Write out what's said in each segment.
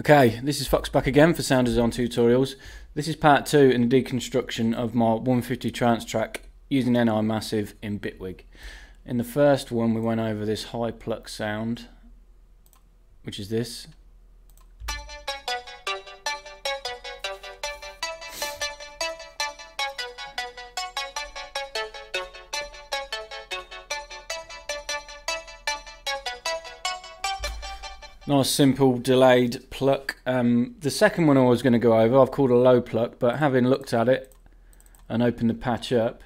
Okay, this is Fox back again for sound design tutorials. This is part 2 in the deconstruction of my 150 trance track using NI Massive in Bitwig. In the first one we went over this high pluck sound, which is this. Nice simple delayed pluck. The second one I was going to go over, I've called a low pluck, but having looked at it and opened the patch up,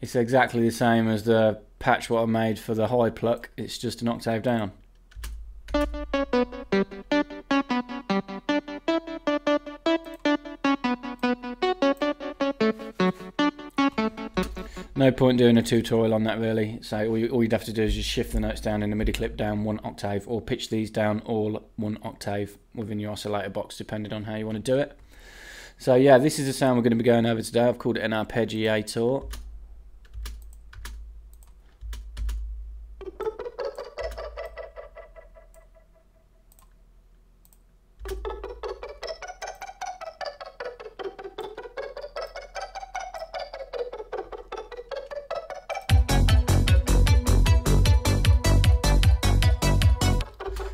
it's exactly the same as the patch what I made for the high pluck. It's just an octave down. No point doing a tutorial on that really, so all you'd have to do is just shift the notes down in the MIDI clip down one octave, or pitch these down all one octave within your oscillator box, depending on how you want to do it. So yeah, this is the sound we're going to be going over today. I've called it an arpeggiator.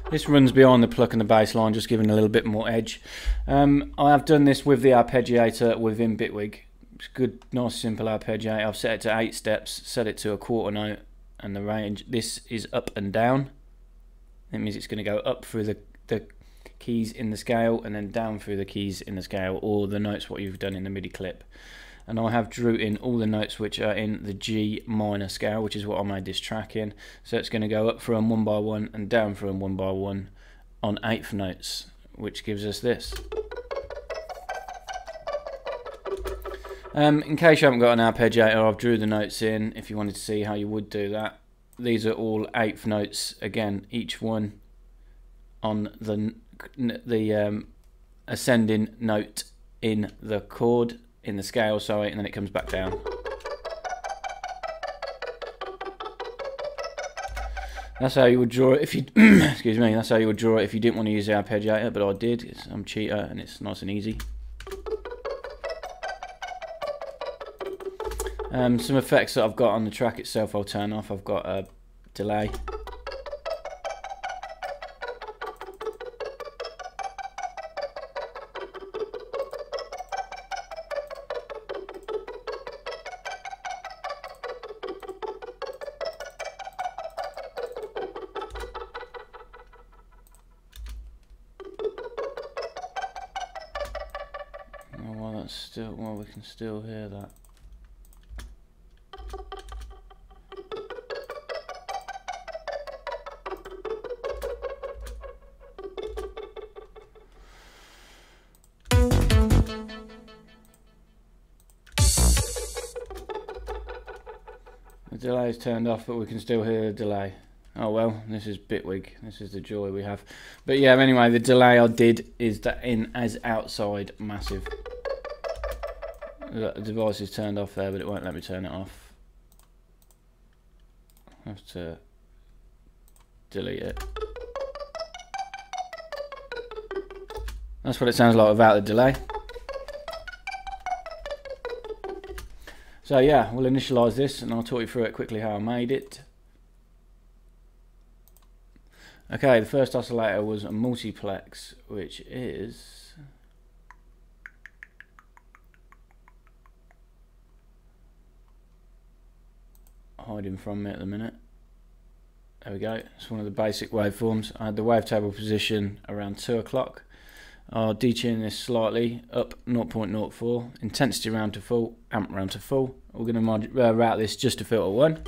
This runs behind the pluck and the bass line, just giving a little bit more edge. I have done this with the arpeggiator within Bitwig. It's a good, nice, simple arpeggiator. I've set it to 8 steps, set it to a quarter note, and the range, this is up and down. That means it's going to go up through the keys in the scale and then down through the keys in the scale, or the notes what you've done in the MIDI clip. And I have drew in all the notes which are in the G minor scale, which is what I made this track in. So it's going to go up through them one by one and down through them one by one on 8th notes, which gives us this. In case you haven't got an arpeggiator, I've drew the notes in if you wanted to see how you would do that. These are all 8th notes, again, each one on the ascending note in the chord. In the scale, sorry, and then it comes back down. That's how you would draw it if you excuse me, that's how you would draw it if you didn't want to use the arpeggiator, but I did. I'm a cheater and it's nice and easy. Some effects that I've got on the track itself I'll turn off. I've got a delay. Still, well, we can still hear that. The delay is turned off, but we can still hear the delay. Oh well, this is Bitwig. This is the joy we have. But yeah, anyway, the delay I did is that in as outside Massive. The device is turned off there, but it won't let me turn it off. I have to delete it. That's what it sounds like without the delay. So yeah, we'll initialize this and I'll talk you through it quickly how I made it. Okay, the first oscillator was a multiplex, which is... hiding from me at the minute. There we go. It's one of the basic waveforms. I had the wavetable position around 2 o'clock. I'll detune this slightly up 0.04. Intensity round to full. Amp round to full. We're going to route this just to filter 1.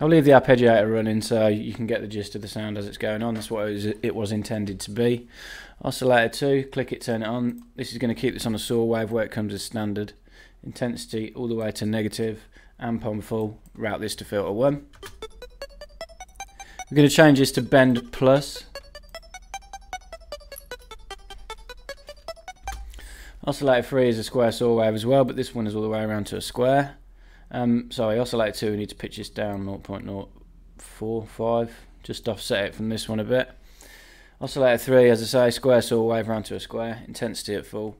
I'll leave the arpeggiator running so you can get the gist of the sound as it's going on. That's what it was intended to be. Oscillator 2, click it, turn it on. This is going to keep this on a saw wave where it comes as standard. Intensity all the way to negative. Amp on full. Route this to filter 1. We're going to change this to bend plus. Oscillator 3 is a square saw wave as well, but this one is all the way around to a square. So I oscillate two, we need to pitch this down 0.045, just offset it from this one a bit. Oscillator 3, as I say, square saw wave round to a square, intensity at full,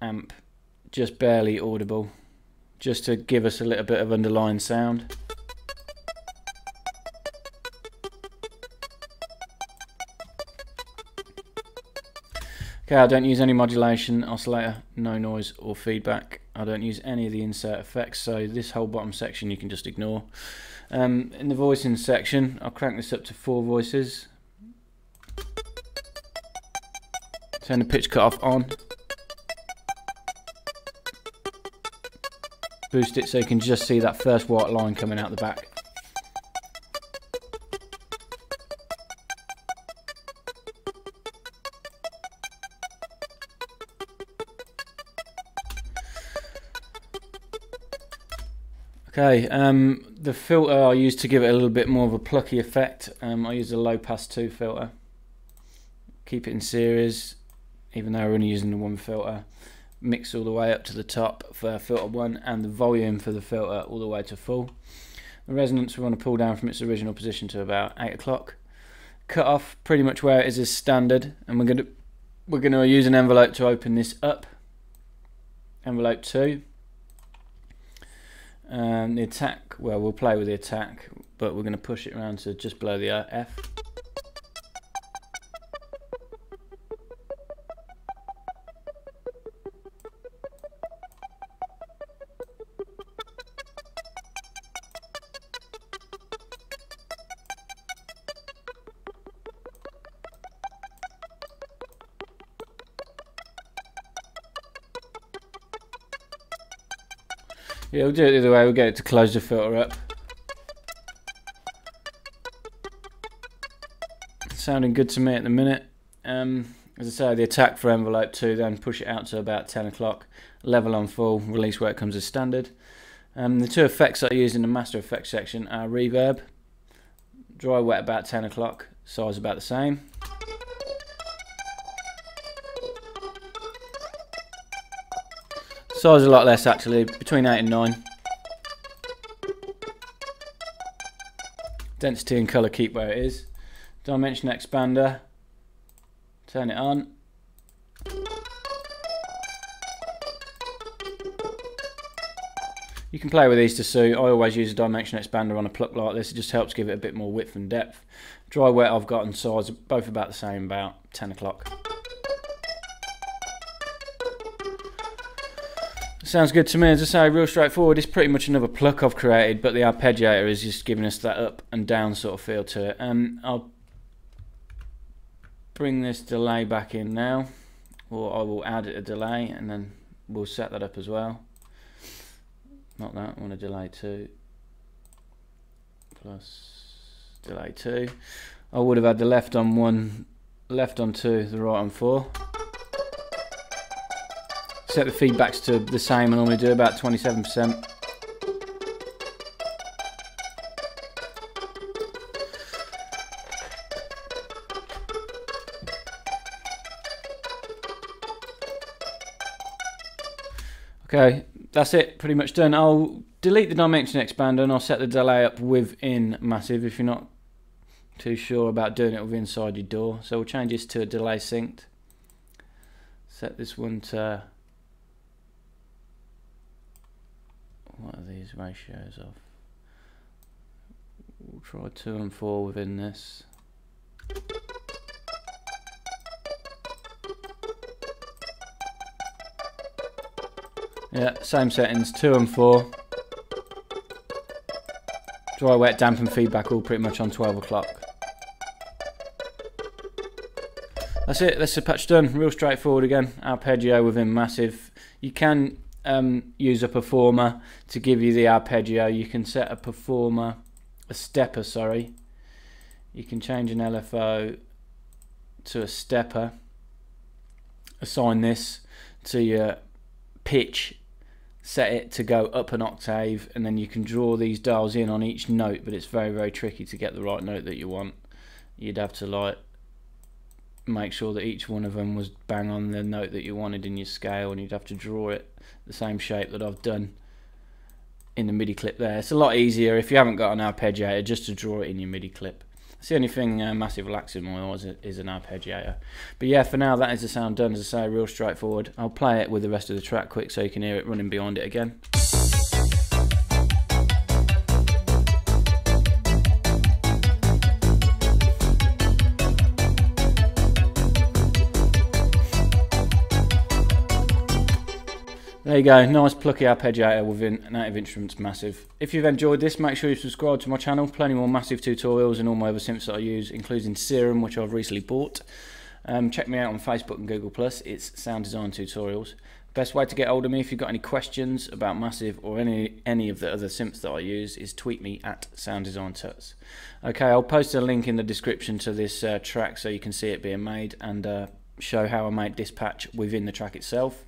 amp just barely audible, just to give us a little bit of underlying sound. Okay, I don't use any modulation, oscillator, no noise or feedback. I don't use any of the insert effects, so this whole bottom section you can just ignore. In the voicing section, I'll crank this up to 4 voices. Turn the pitch cutoff on. Boost it so you can just see that first white line coming out the back. Okay, the filter I use to give it a little bit more of a plucky effect, I use a low pass 2 filter. Keep it in series, even though we're only using the one filter. Mix all the way up to the top for filter 1 and the volume for the filter all the way to full. The resonance we want to pull down from its original position to about 8 o'clock. Cut off pretty much where it is standard, and we're going to use an envelope to open this up. Envelope 2. The attack, well, we'll play with the attack, but we're going to push it around to just below the F. Yeah, we'll do it the other way, we'll get it to close the filter up. It's sounding good to me at the minute. As I say, the attack for envelope 2, then push it out to about 10 o'clock, level on full, release where it comes as standard. The two effects I use in the master effects section are reverb, dry wet about 10 o'clock, size about the same. Size a lot less actually, between 8 and 9. Density and colour keep where it is. Dimension expander, turn it on. You can play with these to suit. I always use a dimension expander on a pluck like this, it just helps give it a bit more width and depth. Dry wet I've got and size both about the same, about 10 o'clock. Sounds good to me. As I say, real straightforward. It's pretty much another pluck I've created, but the arpeggiator is just giving us that up and down sort of feel to it. I'll bring this delay back in now, or I will add a delay and then we'll set that up as well. Not that, I want a delay 2 plus delay 2. I would have had the left on 1, left on 2, the right on 4. Set the feedbacks to the same I normally do, about 27%. Okay, that's it, pretty much done. I'll delete the dimension expander and I'll set the delay up within Massive if you're not too sure about doing it with inside your door. So we'll change this to a delay synced. Set this one to... what are these ratios of? We'll try 2 and 4 within this. Yeah, same settings, 2 and 4. Dry, wet, damp and feedback all pretty much on 12 o'clock. That's it, that's the patch done. Real straightforward again, arpeggio within Massive. You can use a performer to give you the arpeggio. You can set a stepper. You can change an LFO to a stepper, assign this to your pitch, set it to go up an octave, and then you can draw these dials in on each note, but it's very, very tricky to get the right note that you want. You'd have to like make sure that each one of them was bang on the note that you wanted in your scale, and you'd have to draw it the same shape that I've done in the MIDI clip there. It's a lot easier if you haven't got an arpeggiator just to draw it in your MIDI clip. It's the only thing Massive lacks in my eyes is an arpeggiator. But yeah, for now that is the sound done, as I say, real straightforward. I'll play it with the rest of the track quick so you can hear it running behind it again. There you go, nice plucky arpeggiator within Native Instruments Massive. If you've enjoyed this, make sure you subscribe to my channel. Plenty more Massive tutorials and all my other synths that I use, including Serum, which I've recently bought. Check me out on Facebook and Google+. It's Sound Design Tutorials. Best way to get hold of me if you've got any questions about Massive or any of the other synths that I use is tweet me at Sound Design Tuts. Okay, I'll post a link in the description to this track so you can see it being made and show how I make dispatch within the track itself.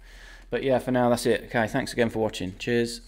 But yeah, for now that's it. Okay, thanks again for watching. Cheers.